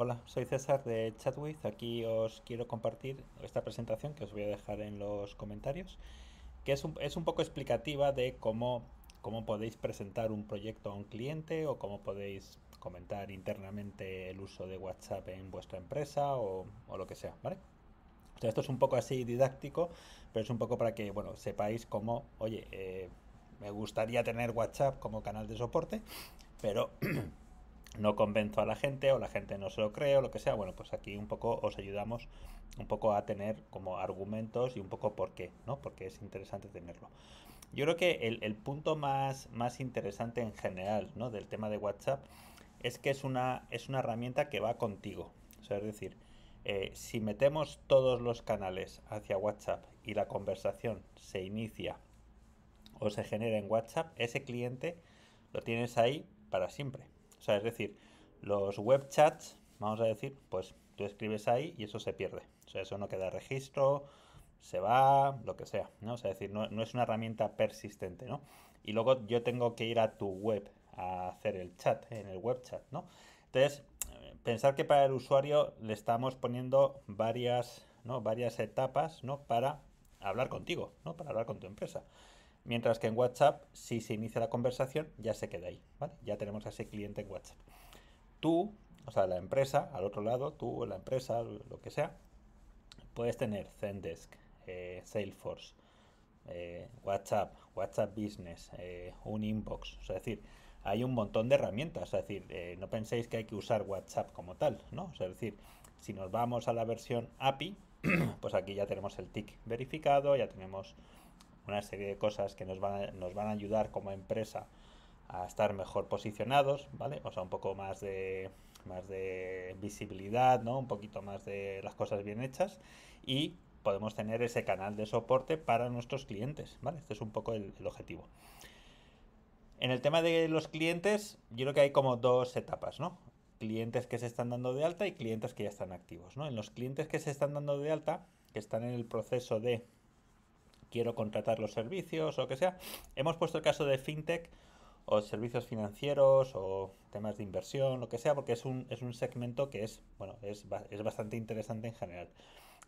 Hola, soy César de Chatwith. Aquí os quiero compartir esta presentación que os voy a dejar en los comentarios, que es un poco explicativa de cómo podéis presentar un proyecto a un cliente o cómo podéis comentar internamente el uso de WhatsApp en vuestra empresa o lo que sea, ¿vale? O sea, esto es un poco así didáctico, pero es un poco para que, bueno, sepáis cómo, oye, me gustaría tener WhatsApp como canal de soporte, pero no convenzo a la gente o la gente no se lo cree o lo que sea. Bueno, pues aquí un poco os ayudamos un poco a tener como argumentos y un poco por qué, ¿no? Porque es interesante tenerlo. Yo creo que el punto más interesante en general, ¿no?, del tema de WhatsApp es que es una herramienta que va contigo. O sea, es decir, si metemos todos los canales hacia WhatsApp y la conversación se inicia o se genera en WhatsApp, ese cliente lo tienes ahí para siempre. O sea, es decir, los web chats, vamos a decir, pues tú escribes ahí y eso se pierde. O sea, eso no queda registro, se va, lo que sea, ¿no? O sea, es decir, no es una herramienta persistente, ¿no? Y luego yo tengo que ir a tu web a hacer el chat, en el web chat, ¿no? Entonces, pensar que para el usuario le estamos poniendo varias etapas, ¿no?, para hablar contigo, ¿no?, para hablar con tu empresa. Mientras que en WhatsApp, si se inicia la conversación, ya se queda ahí, ¿vale? Ya tenemos a ese cliente en WhatsApp. Tú, o sea, la empresa, al otro lado, tú, la empresa, lo que sea, puedes tener Zendesk, Salesforce, WhatsApp Business, un inbox. O sea, es decir, hay un montón de herramientas. Es decir, no penséis que hay que usar WhatsApp como tal, ¿no? O sea, es decir, si nos vamos a la versión API, pues aquí ya tenemos el tick verificado, ya tenemos una serie de cosas que nos van a ayudar como empresa a estar mejor posicionados, ¿vale? O sea, un poco más de visibilidad, ¿no? Un poquito más de las cosas bien hechas, y podemos tener ese canal de soporte para nuestros clientes, ¿vale? Este es un poco el objetivo. En el tema de los clientes, yo creo que hay como dos etapas, ¿no? Clientes que se están dando de alta y clientes que ya están activos, ¿no? En los clientes que se están dando de alta, que están en el proceso de quiero contratar los servicios o lo que sea. Hemos puesto el caso de FinTech o servicios financieros o temas de inversión, lo que sea, porque es un segmento que es bastante interesante en general.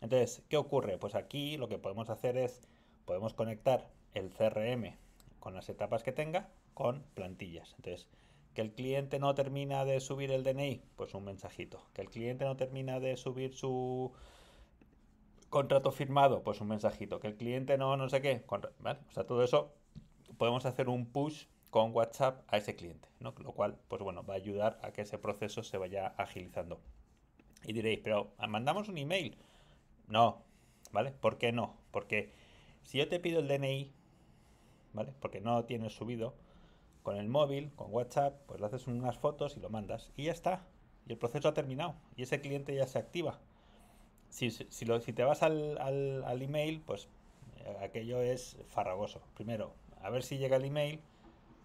Entonces, ¿qué ocurre? Pues aquí lo que podemos hacer es, podemos conectar el CRM con las etapas que tenga con plantillas. Entonces, que el cliente no termina de subir el DNI, pues un mensajito. Que el cliente no termina de subir su contrato firmado, pues un mensajito. Que el cliente no sé qué, ¿vale? O sea, todo eso podemos hacer un push con WhatsApp a ese cliente, ¿no? Lo cual, pues bueno, va a ayudar a que ese proceso se vaya agilizando. Y diréis, pero ¿mandamos un email? No, ¿vale? ¿Por qué no? Porque si yo te pido el DNI, ¿vale?, porque no lo tienes subido, con el móvil, con WhatsApp, pues le haces unas fotos y lo mandas. Y ya está. Y el proceso ha terminado. Y ese cliente ya se activa. Si te vas al email, pues aquello es farragoso. Primero, a ver si llega el email,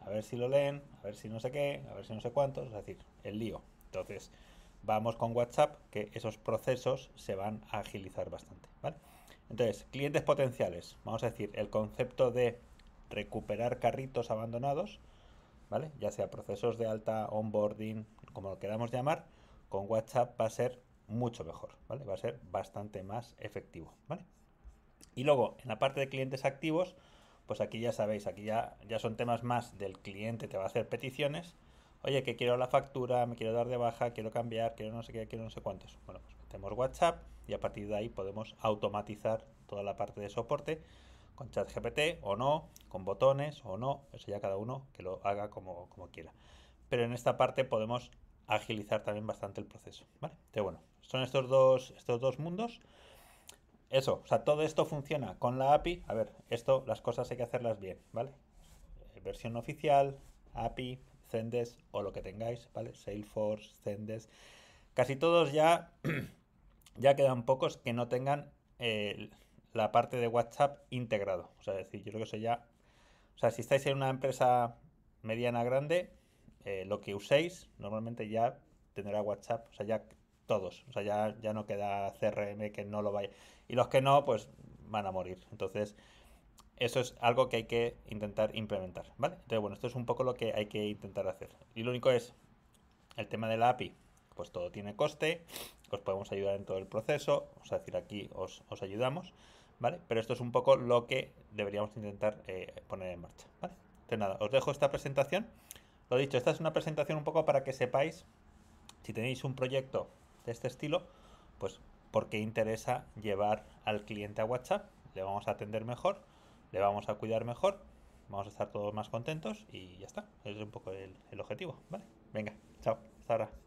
a ver si lo leen, a ver si no sé qué, a ver si no sé cuántos, es decir, el lío. Entonces, vamos con WhatsApp, que esos procesos se van a agilizar bastante, ¿vale? Entonces, clientes potenciales. Vamos a decir, el concepto de recuperar carritos abandonados, ¿vale? Ya sea procesos de alta, onboarding, como lo queramos llamar, con WhatsApp va a ser mucho mejor, ¿vale? Va a ser bastante más efectivo, ¿vale? Y luego, en la parte de clientes activos, pues aquí ya sabéis, aquí ya son temas más del cliente, te va a hacer peticiones. Oye, que quiero la factura, me quiero dar de baja, quiero cambiar, quiero no sé qué, quiero no sé cuántos. Bueno, pues metemos WhatsApp y a partir de ahí podemos automatizar toda la parte de soporte con chat GPT o no, con botones o no, eso ya cada uno que lo haga como quiera. Pero en esta parte podemos agilizar también bastante el proceso, ¿vale? Entonces, bueno, son estos dos mundos. Eso, o sea, todo esto funciona con la API. A ver, esto, las cosas hay que hacerlas bien, ¿vale? Versión oficial, API, Zendesk o lo que tengáis, ¿vale? Salesforce, Zendesk, casi todos ya quedan pocos que no tengan la parte de WhatsApp integrado. O sea, es decir, yo creo que eso ya, o sea, si estáis en una empresa mediana grande, lo que uséis normalmente ya tendrá WhatsApp, o sea, ya todos, o sea, ya no queda CRM que no lo vaya, y los que no, pues van a morir. Entonces, eso es algo que hay que intentar implementar, ¿vale? Entonces, bueno, esto es un poco lo que hay que intentar hacer. Y lo único es el tema de la API, pues todo tiene coste, os podemos ayudar en todo el proceso, vamos a decir aquí os ayudamos, ¿vale? Pero esto es un poco lo que deberíamos intentar poner en marcha, ¿vale? Entonces nada, os dejo esta presentación. Lo dicho, esta es una presentación un poco para que sepáis, si tenéis un proyecto de este estilo, pues por qué interesa llevar al cliente a WhatsApp. Le vamos a atender mejor, le vamos a cuidar mejor, vamos a estar todos más contentos y ya está. Ese es un poco el objetivo, ¿vale? Venga, chao, hasta ahora.